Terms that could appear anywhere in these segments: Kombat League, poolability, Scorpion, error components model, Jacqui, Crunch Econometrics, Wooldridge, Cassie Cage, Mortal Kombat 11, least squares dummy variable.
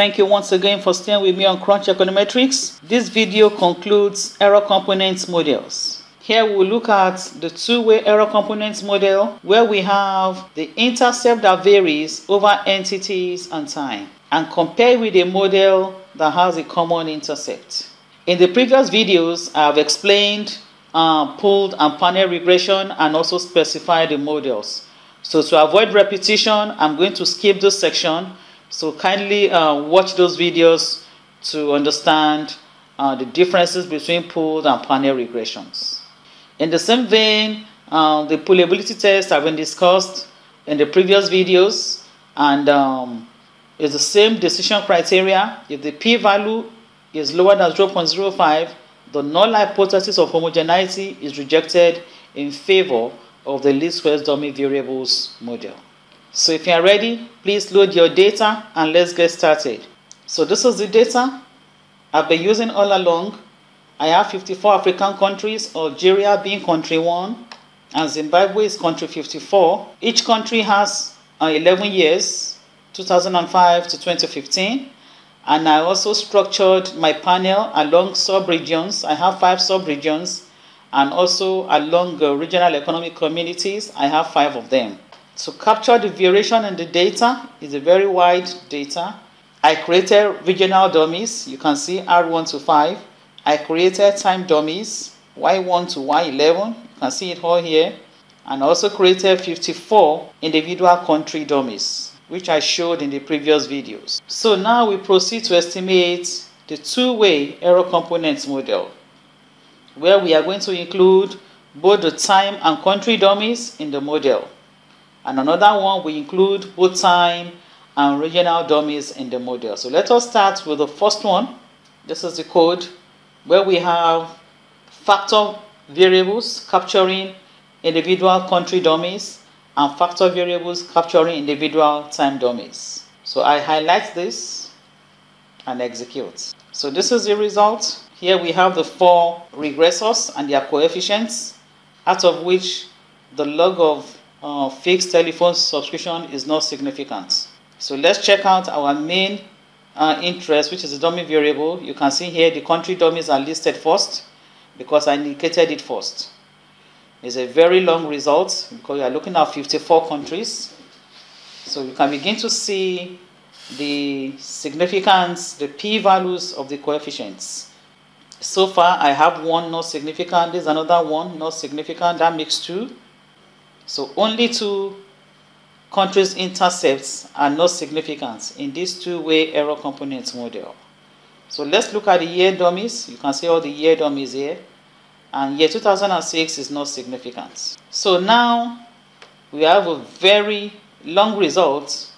Thank you once again for staying with me on Crunch Econometrics. This video concludes error components models. Here we will look at the two-way error components model, where we have the intercept that varies over entities and time, and compare with a model that has a common intercept. In the previous videos, I have explained pooled and panel regression and also specified the models. So to avoid repetition, I'm going to skip this section. So kindly watch those videos to understand the differences between pooled and panel regressions. In the same vein, the poolability test have been discussed in the previous videos, and it's the same decision criteria. If the p-value is lower than 0.05, the null hypothesis of homogeneity is rejected in favor of the least squares dummy variables model. So if you are ready, please load your data and let's get started. So this is the data I've been using all along. I have 54 African countries, Algeria being country 1 and Zimbabwe is country 54. Each country has 11 years, 2005 to 2015. And I also structured my panel along sub-regions. I have 5 sub-regions, and also along regional economic communities. I have 5 of them. To capture the variation in the data is a very wide data. I created regional dummies. You can see R1 to 5. I created time dummies, Y1 to Y11. You can see it all here. And also created 54 individual country dummies, which I showed in the previous videos. So now we proceed to estimate the two-way error components model, where we are going to include both the time and country dummies in the model. And another one, we include both time and regional dummies in the model. So let us start with the first one. This is the code where we have factor variables capturing individual country dummies and factor variables capturing individual time dummies. So I highlight this and execute. So this is the result. Here we have the 4 regressors and their coefficients, out of which the log of fixed telephone subscription is not significant. So let's check out our main interest, which is the dummy variable. You can see here the country dummies are listed first because I indicated it first. It's a very long result because we are looking at 54 countries. So you can begin to see the significance, the p-values of the coefficients. So far I have one not significant, there's another one not significant, that makes 2. So only 2 countries' intercepts are not significant in this two-way error components model. So let's look at the year dummies. You can see all the year dummies here. And year 2006 is not significant. So now we have a very long result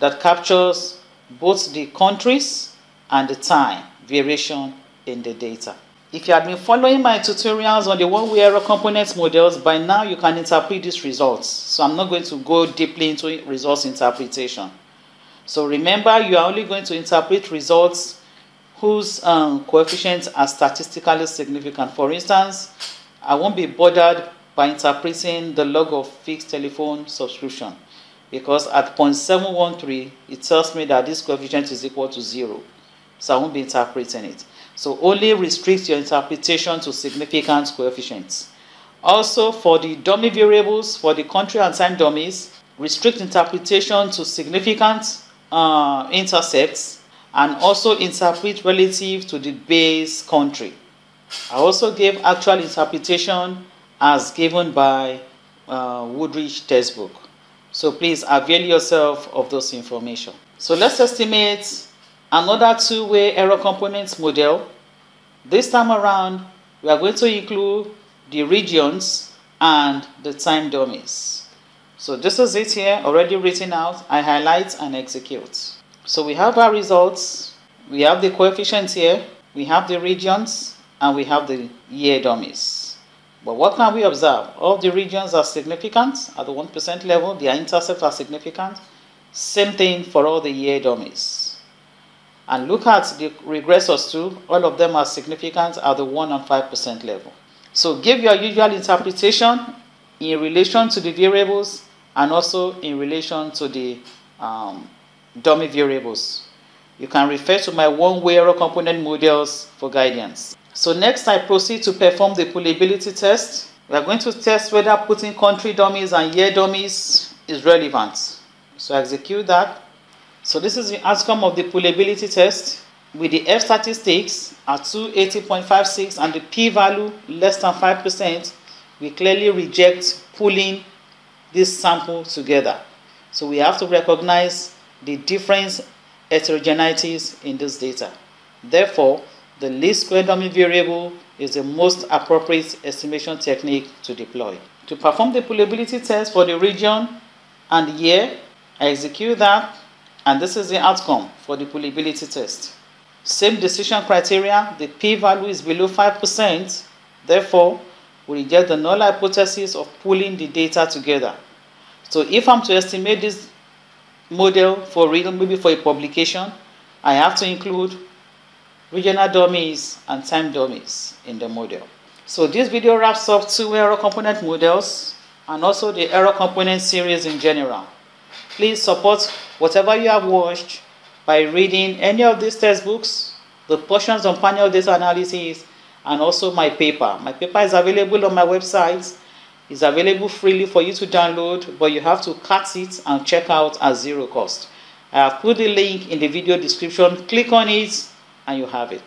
that captures both the countries and the time variation in the data. If you have been following my tutorials on the one-way error components models, by now you can interpret these results. So I'm not going to go deeply into results interpretation. So remember, you are only going to interpret results whose coefficients are statistically significant. For instance, I won't be bothered by interpreting the log of fixed telephone subscription, because at 0.713, it tells me that this coefficient is equal to 0. So I won't be interpreting it. So only restrict your interpretation to significant coefficients. Also, for the dummy variables, for the country and time dummies, restrict interpretation to significant intercepts, and also interpret relative to the base country. I also gave actual interpretation as given by Wooldridge textbook. So please avail yourself of those information. So let's estimate another two-way error components model. This time around, we are going to include the regions and the time dummies. So this is it here, already written out. I highlight and execute. So we have our results. We have the coefficients here. We have the regions and we have the year dummies. But what can we observe? All the regions are significant at the 1% level. Their intercepts are significant. Same thing for all the year dummies. And look at the regressors too. All of them are significant at the 1 and 5% level. So give your usual interpretation in relation to the variables and also in relation to the dummy variables. You can refer to my one-way error component models for guidance. So next I proceed to perform the pullability test. We are going to test whether putting country dummies and year dummies is relevant. So execute that. So this is the outcome of the pullability test with the F statistics at 280.56 and the p-value less than 5%. We clearly reject pulling this sample together. So we have to recognize the different heterogeneities in this data. Therefore, the least square dummy variable is the most appropriate estimation technique to deploy. To perform the pullability test for the region and year, I execute that, and this is the outcome for the pullability test. Same decision criteria, the p-value is below 5%, therefore, we reject the null hypothesis of pulling the data together. So if I'm to estimate this model for reading, maybe for a publication, I have to include regional dummies and time dummies in the model. So this video wraps up two error component models and also the error component series in general. Please support whatever you have watched by reading any of these textbooks, the portions on panel data analysis, and also my paper. My paper is available on my website. It's available freely for you to download, but you have to cut it and check out at zero cost. I have put the link in the video description. Click on it and you have it.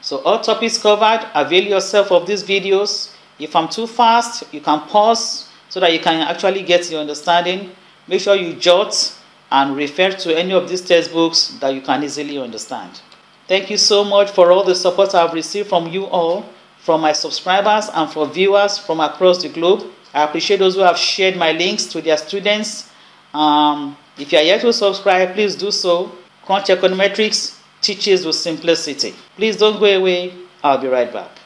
So all topics covered, avail yourself of these videos. If I'm too fast, you can pause so that you can actually get your understanding. Make sure you jot and refer to any of these textbooks that you can easily understand. Thank you so much for all the support I've received from you all, from my subscribers and for viewers from across the globe. I appreciate those who have shared my links to their students. If you are yet to subscribe, please do so. Crunch Econometrics teaches with simplicity. Please don't go away. I'll be right back.